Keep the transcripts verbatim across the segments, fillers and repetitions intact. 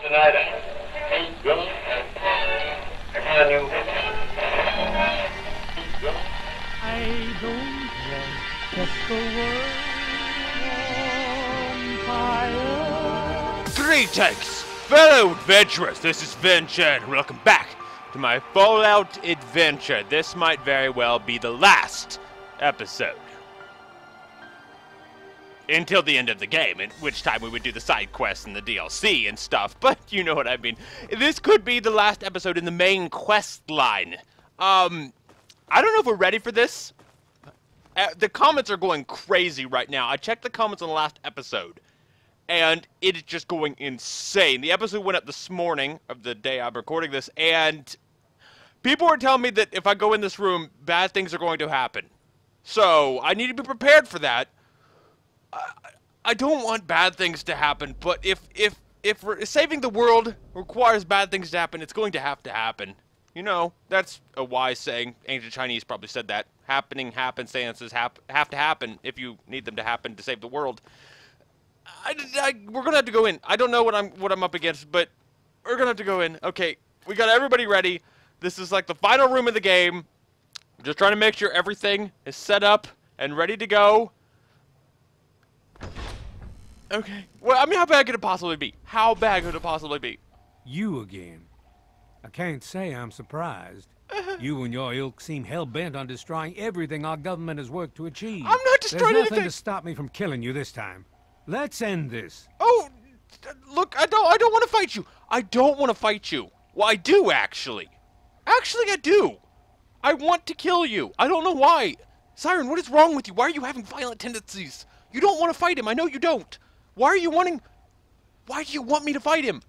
tonight. Keep going. Come on, you. Keep going. I don't want just the world on fire. Three takes! Fellow adventurers, this is Venture, and welcome back to my Fallout adventure. This might very well be the last episode. Until the end of the game, at which time we would do the side quests and the D L C and stuff, but you know what I mean. This could be the last episode in the main quest line. Um, I don't know if we're ready for this. Uh, the comments are going crazy right now. I checked the comments on the last episode, and it is just going insane. The episode went up this morning of the day I'm recording this, and people are telling me that if I go in this room, bad things are going to happen. So, I need to be prepared for that. I don't want bad things to happen, but if if if saving the world requires bad things to happen, it's going to have to happen. You know, that's a wise saying. Ancient Chinese probably said that. Happening happenstances hap have to happen if you need them to happen to save the world. I, I, we're gonna have to go in. I don't know what I'm what I'm up against, but we're gonna have to go in. Okay, we got everybody ready. This is like the final room of the game. I'm just trying to make sure everything is set up and ready to go. Okay. Well, I mean, how bad could it possibly be? How bad could it possibly be? You again. I can't say I'm surprised. You and your ilk seem hell-bent on destroying everything our government has worked to achieve. I'm not destroying anything! There's nothing to stop me from killing you this time. Let's end this. Oh, look, I don't, I don't want to fight you. I don't want to fight you. Well, I do, actually. Actually, I do. I want to kill you. I don't know why. Cywren, what is wrong with you? Why are you having violent tendencies? You don't want to fight him. I know you don't. Why are you wanting... Why do you want me to fight him?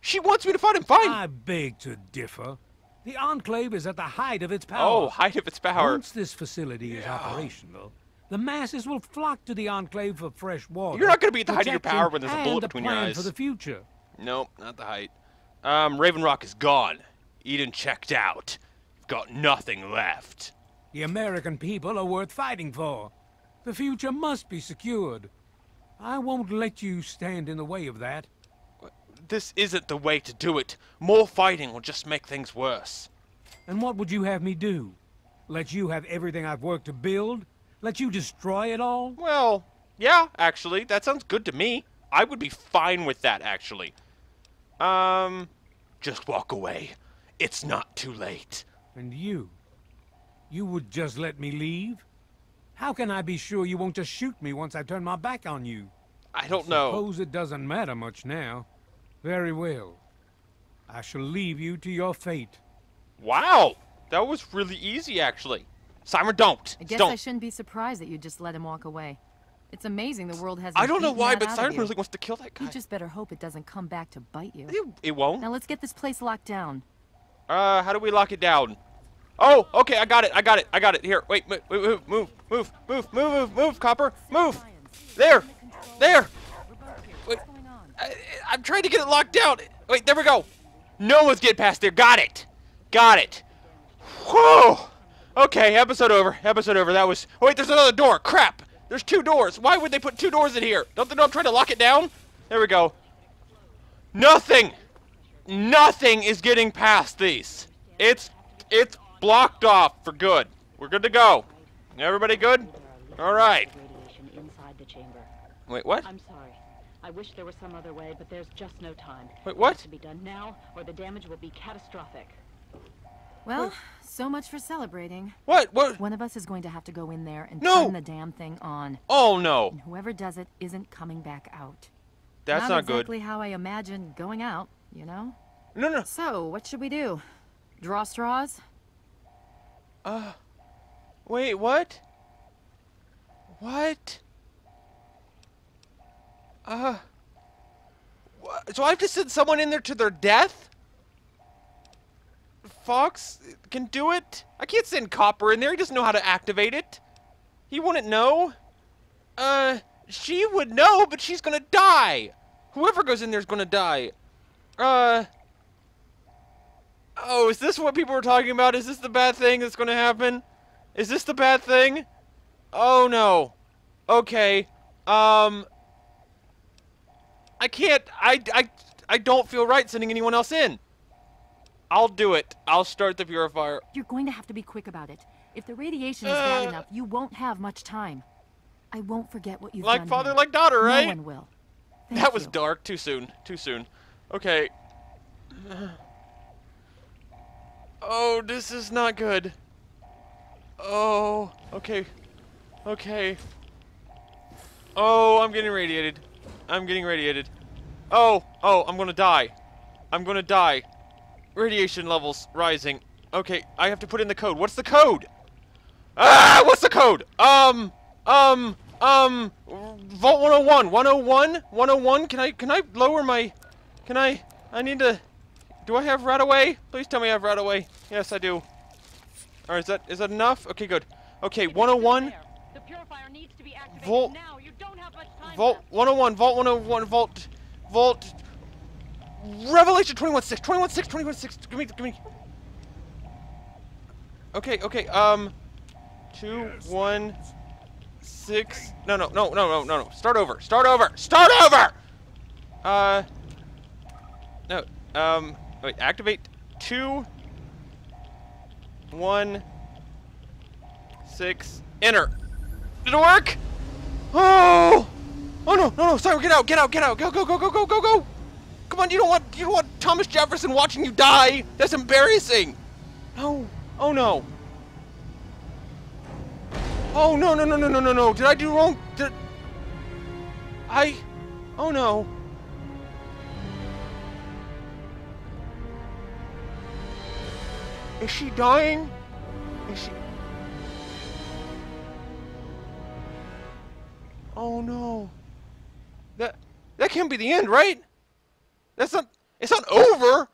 She wants me to fight him, fine! I beg to differ. The Enclave is at the height of its power. Oh, height of its power. Once this facility yeah. is operational, the masses will flock to the Enclave for fresh water. You're not going to be at the height of your power when there's a bullet between your eyes. For the future. Nope, not the height. Um, Raven Rock is gone. Eden checked out. You've got nothing left. The American people are worth fighting for. The future must be secured. I won't let you stand in the way of that. This isn't the way to do it. More fighting will just make things worse. And what would you have me do? Let you have everything I've worked to build? Let you destroy it all? Well, yeah, actually. That sounds good to me. I would be fine with that, actually. Um, just walk away. It's not too late. And you? You would just let me leave? How can I be sure you won't just shoot me once I turn my back on you? I don't know. Suppose it doesn't matter much now. Very well. I shall leave you to your fate. Wow! That was really easy, actually. Cywren, don't! I guess don't. I shouldn't be surprised that you just let him walk away. It's amazing the world hasn't I don't know why, but Cywren really wants to kill that guy. You just better hope it doesn't come back to bite you. It, it won't. Now let's get this place locked down. Uh, how do we lock it down? Oh, okay, I got it, I got it, I got it. Here, wait, move, move, move, move, move, move, move, Copper, move. There, there. Wait, I, I'm trying to get it locked down. Wait, there we go. No one's getting past there, got it. Got it. Whoa. Okay, episode over, episode over, that was, oh wait, there's another door, crap. There's two doors, why would they put two doors in here? Don't they know I'm trying to lock it down? There we go. Nothing, nothing is getting past these. It's, it's blocked off for good. We're good to go. Everybody good? All right. Wait, what? I'm sorry. I wish there was some other way, but there's just no time. Wait, what? It has to be done now, or the damage will be catastrophic. Well, what? So much for celebrating. What? What? One of us is going to have to go in there and no. turn the damn thing on. Oh no! And whoever does it isn't coming back out. That's not, not exactly good. Exactly how I imagined going out. You know? No, no. So, what should we do? Draw straws? Uh, wait, what? What? Uh, wh so I have to send someone in there to their death? Fox can do it? I can't send Copper in there, he doesn't know how to activate it. He wouldn't know. Uh, she would know, but she's gonna die. Whoever goes in there's gonna die. Uh... Oh, is this what people were talking about? Is this the bad thing that's going to happen? Is this the bad thing? Oh, no. Okay. Um. I can't. I, I, I don't feel right sending anyone else in. I'll do it. I'll start the purifier. You're going to have to be quick about it. If the radiation is uh, bad enough, you won't have much time. I won't forget what you've like done. Like father, now. Like daughter, right? No one will. Thank that you. was dark. Too soon. Too soon. Okay. Oh, this is not good. Oh. Okay. Okay. Oh, I'm getting radiated. I'm getting radiated. Oh. Oh, I'm gonna die. I'm gonna die. Radiation levels rising. Okay, I have to put in the code. What's the code? Ah, what's the code? Um, um, um, Vault one oh one, one oh one, one oh one. Can I, can I lower my, can I, I need to, do I have right away? Please tell me I have right away. Yes, I do. Alright, is that, is that enough? Okay, good. Okay, one oh one. The purifier needs to be activated Vault, now. You don't have much time Vault one oh one, Vault one oh one, Vault, Vault. Revelation twenty-one six, twenty-one six, twenty-one six. Give me, give me. Okay, okay. Um, two, one, six. No, no, no, no, no, no, no. Start over. Start over. Start over. Uh. No. Um. Wait. Activate two. One. Six. Enter. Did it work? Oh. Oh no, no, no. Sorry. Get out. Get out. Get out. Go, go, go, go, go, go, go. Come on, you don't want you don't want Thomas Jefferson watching you die. That's embarrassing. No. Oh no. Oh no no no no no no no. Did I do wrong? Did I? Oh no. Is she dying? Is she? Oh no. That that can't be the end, right? That's not, it's not over!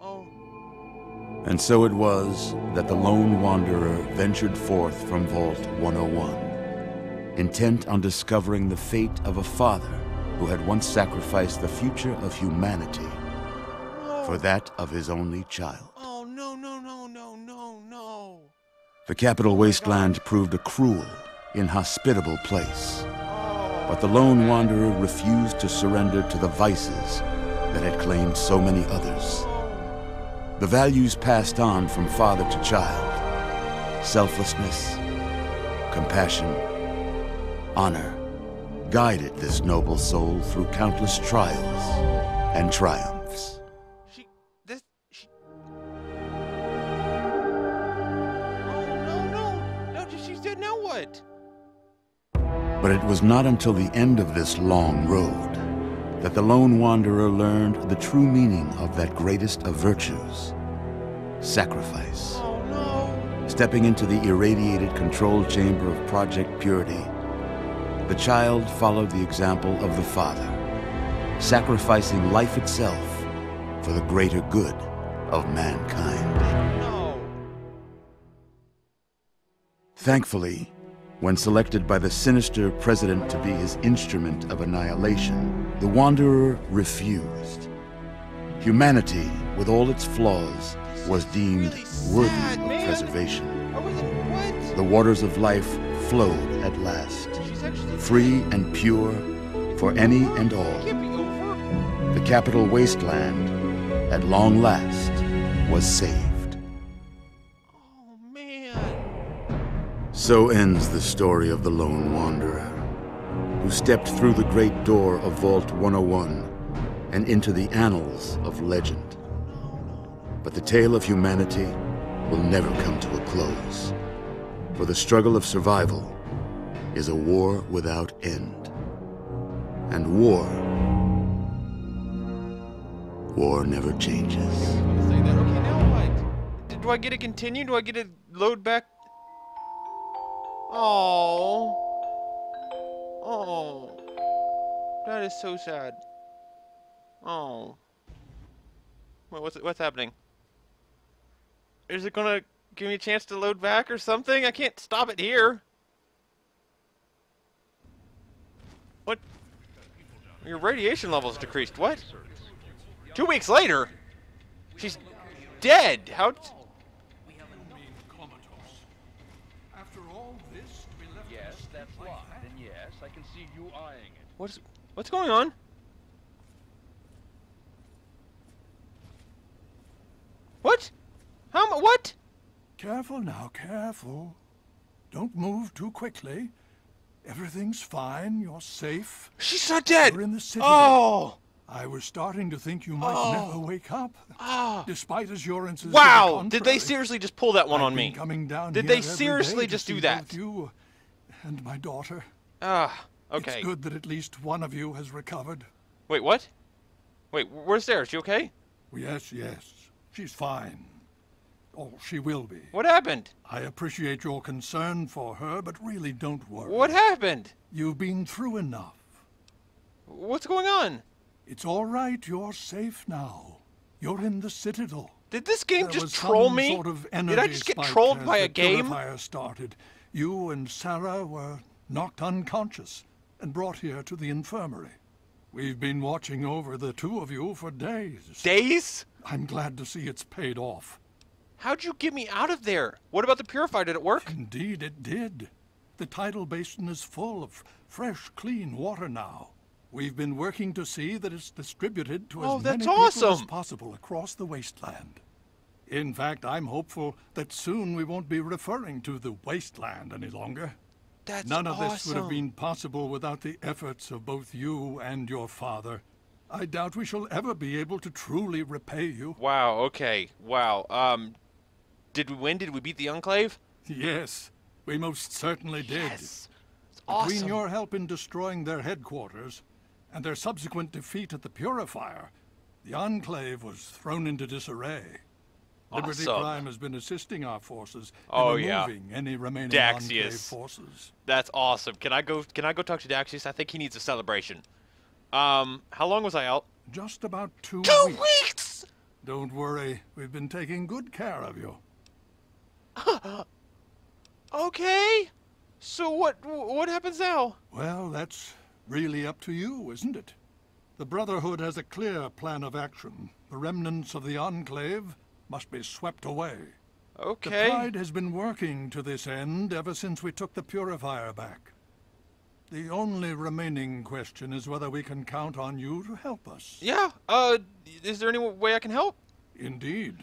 Oh. And so it was that the Lone Wanderer ventured forth from Vault one oh one, intent on discovering the fate of a father who had once sacrificed the future of humanity no. for that of his only child. Oh, no, no, no, no, no, no. The Capital Wasteland proved a cruel, inhospitable place. But the Lone Wanderer refused to surrender to the vices that had claimed so many others. The values passed on from father to child, selflessness, compassion, honor, guided this noble soul through countless trials and triumphs. She, this, she... Oh, no, no, no, she said now what? But it was not until the end of this long road that the Lone Wanderer learned the true meaning of that greatest of virtues, sacrifice. Oh, no. Stepping into the irradiated control chamber of Project Purity, the child followed the example of the father, sacrificing life itself for the greater good of mankind. No. Thankfully, when selected by the sinister president to be his instrument of annihilation, the Wanderer refused. Humanity, with all its flaws, was deemed worthy of preservation. The waters of life flowed at last, free and pure for any and all. The Capital Wasteland, at long last, was saved. So ends the story of the Lone Wanderer, who stepped through the great door of Vault one oh one and into the annals of legend. But the tale of humanity will never come to a close, for the struggle of survival is a war without end. And war, war never changes. Do I get to continue? Do I get to load back? Oh, oh, that is so sad. Oh, wait, what's what's happening? Is it gonna give me a chance to load back or something? I can't stop it here. What? Your radiation level's decreased. What? Two weeks later, she's dead. How? Yes, that's why. Then yes, I can see you eyeing it. What's what's going on? What? How? What? Careful now, careful. Don't move too quickly. Everything's fine. You're safe. She's not dead. We're in the Citadel. Oh! I was starting to think you might oh. never wake up, oh. despite assurances. Wow! Did they seriously just pull that one I've on me? Coming down Did they seriously just do that? You and my daughter. Ah, okay. It's good that at least one of you has recovered. Wait, what? Wait, where's Sarah? Is she okay? Yes, yes. She's fine. Oh, she will be. What happened? I appreciate your concern for her, but really don't worry. What happened? You've been through enough. What's going on? It's all right. You're safe now. You're in the Citadel. Did this game there just troll me? Sort of Did I just get trolled by a game? The fire started. You and Sarah were knocked unconscious and brought here to the infirmary. We've been watching over the two of you for days. Days? I'm glad to see it's paid off. How'd you get me out of there? What about the purifier? Did it work? Indeed, it did. The tidal basin is full of fresh, clean water now. We've been working to see that it's distributed to oh, as many awesome. people as possible across the wasteland. In fact, I'm hopeful that soon we won't be referring to the wasteland any longer. That's None of awesome. this would have been possible without the efforts of both you and your father. I doubt we shall ever be able to truly repay you. Wow, okay. Wow. Um, did we win? Did we beat the Enclave? Yes, we most certainly did. Yes. It's awesome. Between your help in destroying their headquarters and their subsequent defeat at the Purifier, the Enclave was thrown into disarray. Awesome. Liberty Prime has been assisting our forces oh, in removing yeah. any remaining Daxius. Enclave forces. That's awesome. Can I go? Can I go talk to Daxius? I think he needs a celebration. Um, how long was I out? Just about two. Two weeks. weeks! Don't worry, we've been taking good care of you. Okay. So what? What happens now? Well, that's. Really up to you, isn't it? The Brotherhood has a clear plan of action. The remnants of the Enclave must be swept away. Okay. The Pride has been working to this end ever since we took the Purifier back. The only remaining question is whether we can count on you to help us. Yeah, uh, is there any way I can help? Indeed.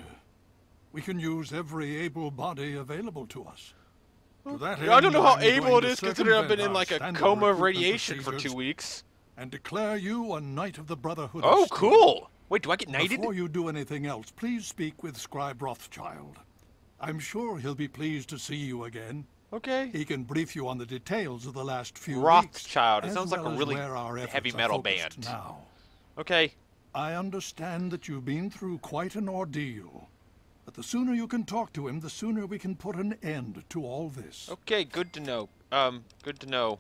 We can use every able body available to us. End, I don't know how able it is considering I've been in like a coma of radiation for two weeks. And declare you a Knight of the Brotherhood. Oh, cool! Wait, do I get knighted? Before you do anything else, please speak with Scribe Rothschild. I'm sure he'll be pleased to see you again. Okay. He can brief you on the details of the last few Rothschild. weeks. Rothschild. It sounds well like a really heavy metal band. Now. Okay. I understand that you've been through quite an ordeal. But the sooner you can talk to him, the sooner we can put an end to all this. Okay, good to know. Um, good to know.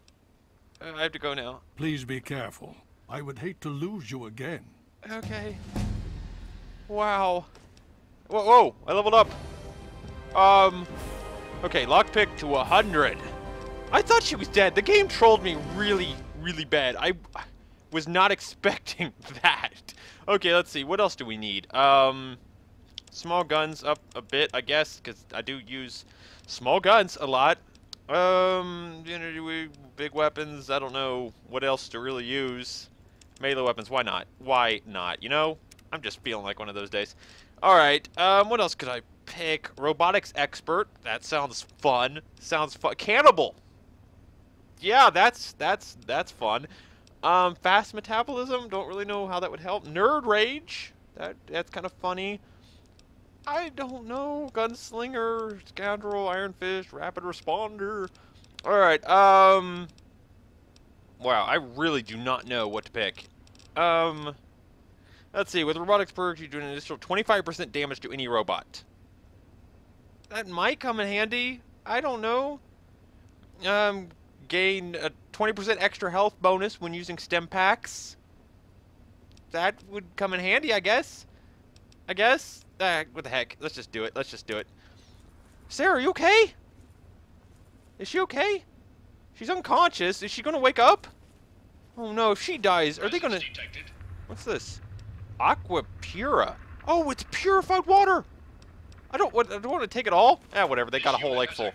Uh, I have to go now. Please be careful. I would hate to lose you again. Okay. Wow. Whoa, whoa, I leveled up. Um, okay, lockpick to one hundred. I thought she was dead. The game trolled me really, really bad. I was not expecting that. Okay, let's see. What else do we need? Um... Small guns up a bit, I guess, because I do use small guns a lot. Um, you know, big weapons, I don't know what else to really use. Melee weapons, why not? Why not? You know, I'm just feeling like one of those days. Alright, um, what else could I pick? Robotics expert, that sounds fun. Sounds fun. Cannibal! Yeah, that's, that's, that's fun. Um, fast metabolism, don't really know how that would help. Nerd rage, that that's kind of funny. I don't know. Gunslinger, scoundrel, ironfish, rapid responder. Alright, um... wow, I really do not know what to pick. Um... Let's see, with robotics perks, you do an additional twenty-five percent damage to any robot. That might come in handy. I don't know. Um, gain a twenty percent extra health bonus when using stem packs. That would come in handy, I guess. I guess... Ah, what the heck? Let's just do it. Let's just do it. Sarah, are you okay? Is she okay? She's unconscious. Is she gonna wake up? Oh no! If she dies, are they gonna? Detected. What's this? Aqua Pura. Oh, it's purified water. I don't. What, I don't want to take it all. Ah, whatever. They got a whole lake full.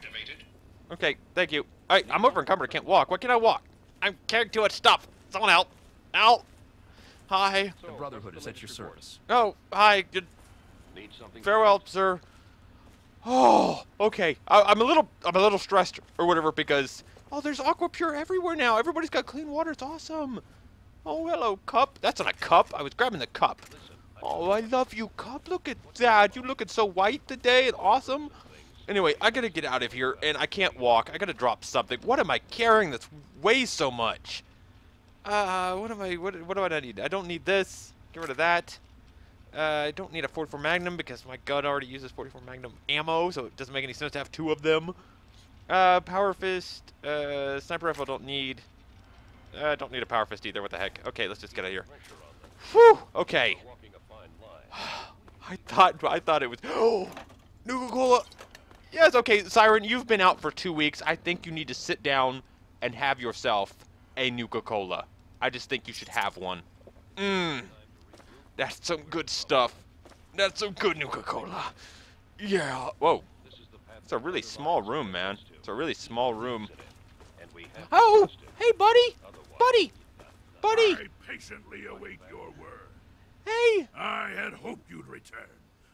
Okay. Thank you. All right. I'm over encumbered. I can't walk. Why can't I walk? I'm carrying too much stuff. Someone help! Help! Hi. The Brotherhood is at your service. Oh, hi. Good. Need something. Farewell, sir. Oh, okay. I, I'm a little, I'm a little stressed or whatever because oh, there's Aqua Pura everywhere now. Everybody's got clean water. It's awesome. Oh, hello, cup. That's not a cup. I was grabbing the cup. Oh, I love you, cup. Look at that. You looking so white today and awesome. Anyway, I gotta get out of here, and I can't walk. I gotta drop something. What am I carrying that weighs so much? Uh, what am I? What, what do I need? I don't need this. Get rid of that. Uh, I don't need a forty-four Magnum because my gun already uses forty-four Magnum ammo, so it doesn't make any sense to have two of them. Uh, power fist. Uh, sniper rifle. Don't need. I uh, don't need a power fist either. What the heck? Okay, let's just get out of here. Whew. Okay. I thought. I thought it was. Oh, Nuka-Cola. Yes, okay, Cywren, you've been out for two weeks. I think you need to sit down and have yourself a Nuka-Cola. I just think you should have one. Mmm. That's some good stuff. That's some good Nuka-Cola. Yeah. Whoa. It's a really small room, man. It's a really small room. Oh! Hey, buddy! Buddy! Buddy! I patiently await your word. Hey! I had hoped you'd return.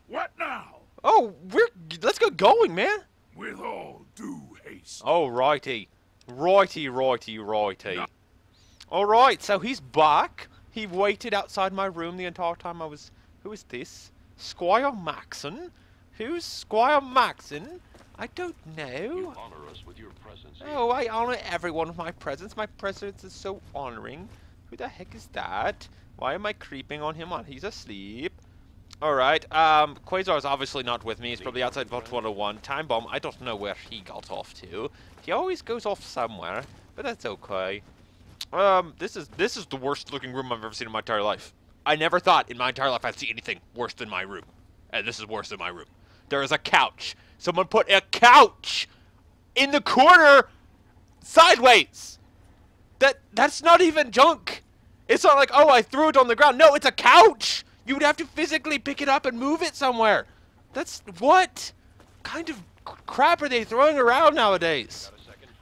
What now? Oh, we're let's get going, man. With all due haste. Oh, righty, righty, righty, righty. No. All right, so he's back. He waited outside my room the entire time I was. Who is this? Squire Maxon? Who's Squire Maxon? I don't know. You honor us with your presence. Oh, I honor everyone with my presence. My presence is so honoring. Who the heck is that? Why am I creeping on him while he's asleep? Alright, um, Quasar is obviously not with me. He's probably outside Vault one oh one. Time Bomb, I don't know where he got off to. He always goes off somewhere, but that's okay. Um, this is this is the worst looking room I've ever seen in my entire life. I never thought in my entire life I'd see anything worse than my room. And this is worse than my room. There is a couch. Someone put a couch in the corner sideways. That That's not even junk. It's not like, oh, I threw it on the ground. No, it's a couch. You would have to physically pick it up and move it somewhere. That's what kind of crap are they throwing around nowadays?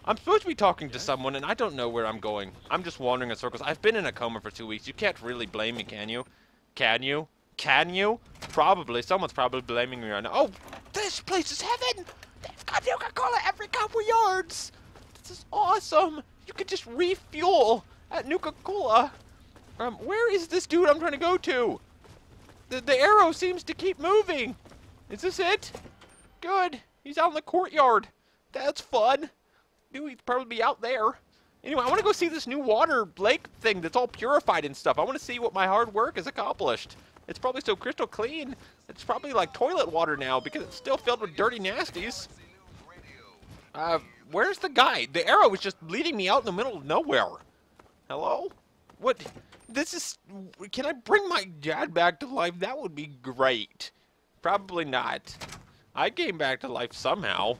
I'm supposed to be talking to someone, and I don't know where I'm going. I'm just wandering in circles. I've been in a coma for two weeks. You can't really blame me, can you? Can you? Can you? Probably. Someone's probably blaming me right now. Oh, this place is heaven. They've got Nuka-Cola every couple yards. This is awesome. You could just refuel at Nuka-Cola. Um, where is this dude I'm trying to go to? The, the arrow seems to keep moving. Is this it? Good. He's out in the courtyard. That's fun. Knew he'd probably be out there. Anyway, I want to go see this new water lake thing that's all purified and stuff. I want to see what my hard work has accomplished. It's probably so crystal clean. It's probably like toilet water now because it's still filled with dirty nasties. Uh, where's the guy? The arrow was just leading me out in the middle of nowhere. Hello? What? This is... Can I bring my dad back to life? That would be great. Probably not. I came back to life somehow.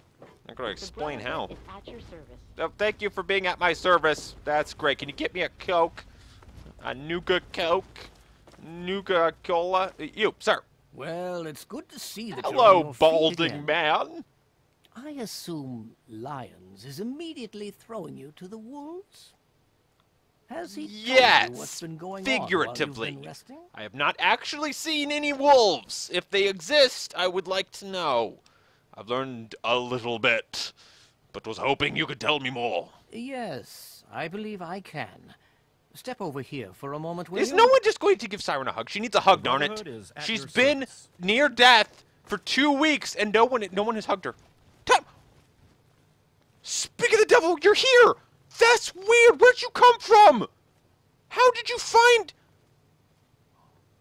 I'm going to explain how. At your service. Oh, thank you for being at my service. That's great. Can you get me a Coke? A Nuka Coke? Nuka-Cola? You, sir. Well, it's good to see that Hello, you're balding man. I assume Lyons is immediately throwing you to the wolves? Has he yes, what's been going figuratively. On while you've been I have not actually seen any wolves. If they exist, I would like to know. I've learned a little bit, but was hoping you could tell me more. Yes, I believe I can. Step over here for a moment, will Is you? No one just going to give Cywren a hug? She needs a hug, darn it. She's been service. Near death for two weeks, and no one, no one has hugged her. Time. Speak of the devil, you're here! That's weird! Where'd you come from? How did you find...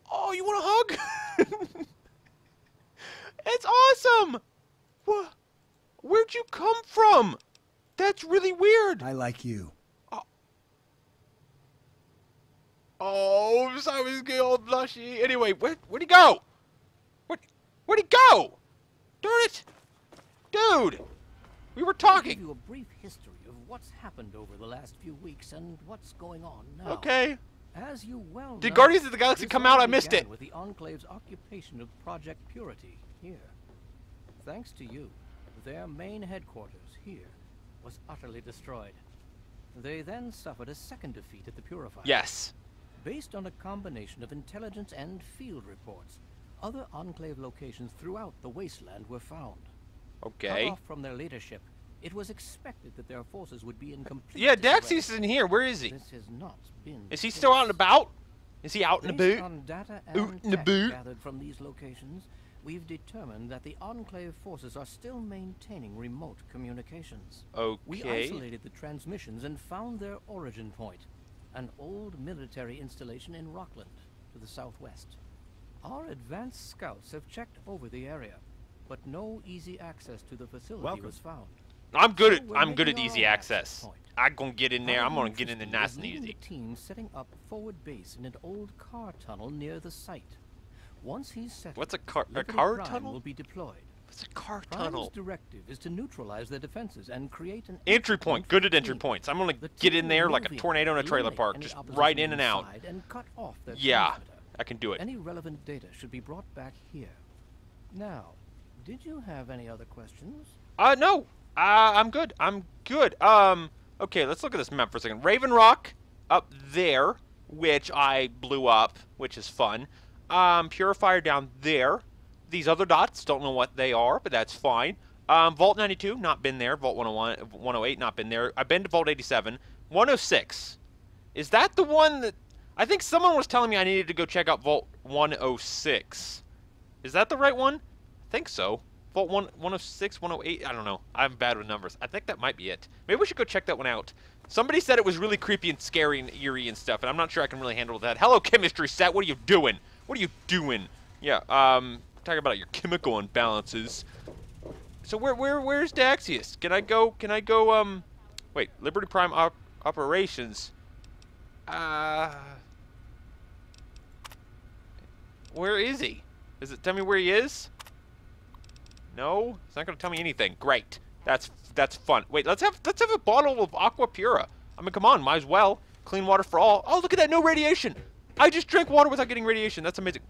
Oh, you want a hug? It's awesome! Wh Where'd you come from? That's really weird. I like you. Oh, oh I was getting all blushy. Anyway, where, where'd he go? Where, where'd he go? Darn it! Dude! We were talking. I'll give you a brief history. What's happened over the last few weeks and what's going on now? Okay. As you well Did know, Guardians of the Galaxy come out? I missed it. With the Enclave's occupation of Project Purity here. Thanks to you, their main headquarters here was utterly destroyed. They then suffered a second defeat at the Purifier. Yes. Based on a combination of intelligence and field reports, other Enclave locations throughout the wasteland were found. Okay. Cut off from their leadership, it was expected that their forces would be in complete. Yeah, Dax isn't here. Where is he? This has not been is he still out and about? Is he out in the boot? On data and tech gathered from these locations, we've determined that the Enclave forces are still maintaining remote communications. Okay. We isolated the transmissions and found their origin point, an old military installation in Rockland, to the southwest. Our advanced scouts have checked over the area, but no easy access to the facility Welcome. was found. I'm good at so I'm good at easy access. access I'm gonna get in there. Our I'm gonna get in there nice and easy. Team setting up forward base in an old car tunnel near the site. Once he's set, what's a car a car tunnel? Will be deployed. What's a car Prime's tunnel? Directive is to neutralize their defenses and create an entry point. Good at entry points. I'm gonna get in there like a tornado in a trailer park, just right in and out. And cut off their yeah. Transmitter. I can do it. Any relevant data should be brought back here. Now, did you have any other questions? Uh, no. Uh, I'm good. I'm good. Um, okay, let's look at this map for a second. Raven Rock up there, which I blew up, which is fun. Um, Purifier down there. These other dots, don't know what they are, but that's fine. Um, Vault ninety-two, not been there. Vault one oh one, one oh eight, not been there. I've been to Vault eighty-seven. one oh six. Is that the one that... I think someone was telling me I needed to go check out Vault one oh six. Is that the right one? I think so. Vault one oh six, one oh eight, I don't know. I'm bad with numbers. I think that might be it. Maybe we should go check that one out. Somebody said it was really creepy and scary and eerie and stuff, and I'm not sure I can really handle that. Hello, chemistry set. What are you doing? What are you doing? Yeah, um, talking about your chemical imbalances. So where, where, where's Daxius? Can I go, can I go, um, wait, Liberty Prime op operations. Uh... Where is he? Does it tell me where he is? No, it's not gonna tell me anything. Great, that's that's fun. Wait, let's have let's have a bottle of Aqua Pura. I mean, come on, might as well. Clean water for all. Oh, look at that, no radiation. I just drank water without getting radiation. That's amazing.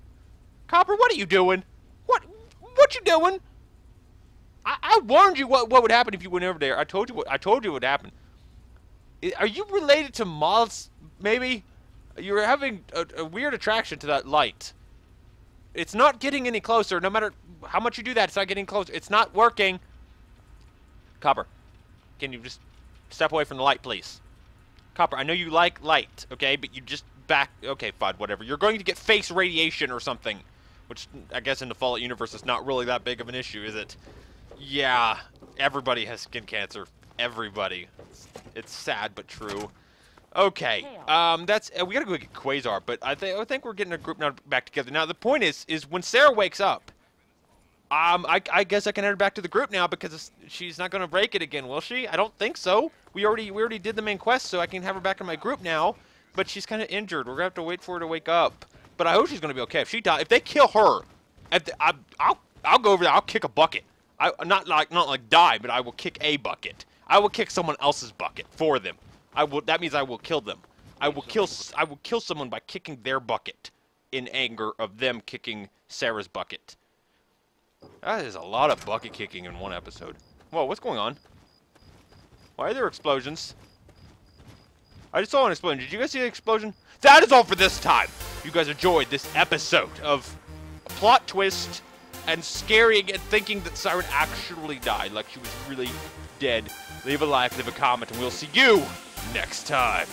Copper, what are you doing? What what you doing? I, I warned you what what would happen if you went over there. I told you what I told you would happen. Are you related to moths? Maybe you're having a, a weird attraction to that light. It's not getting any closer. No matter how much you do that, it's not getting closer. It's not working. Copper, can you just step away from the light, please? Copper, I know you like light, okay? But you just back... Okay, fine, whatever. You're going to get face radiation or something. Which, I guess in the Fallout universe, is not really that big of an issue, is it? Yeah, everybody has skin cancer. Everybody. It's sad, but true. Okay, um, that's uh, we gotta go get Quasar, but I think I think we're getting a group now back together. Now the point is, is when Sarah wakes up, um, I, I guess I can add her back to the group now because she's not gonna break it again, will she? I don't think so. We already we already did the main quest, so I can have her back in my group now. But she's kind of injured. We're gonna have to wait for her to wake up. But I hope she's gonna be okay. If she dies, if they kill her, if the, I, I'll I'll go over there. I'll kick a bucket. I not like not like die, but I will kick a bucket. I will kick someone else's bucket for them. I will. That means I will kill them. I will kill. I will kill someone by kicking their bucket, in anger of them kicking Sarah's bucket. That is a lot of bucket kicking in one episode. Whoa! What's going on? Why are there explosions? I just saw an explosion. Did you guys see the explosion? That is all for this time. You guys enjoyed this episode of a plot twist and scary and thinking that Cywren actually died, like she was really dead. Leave a like, leave a comment, and we'll see you next time.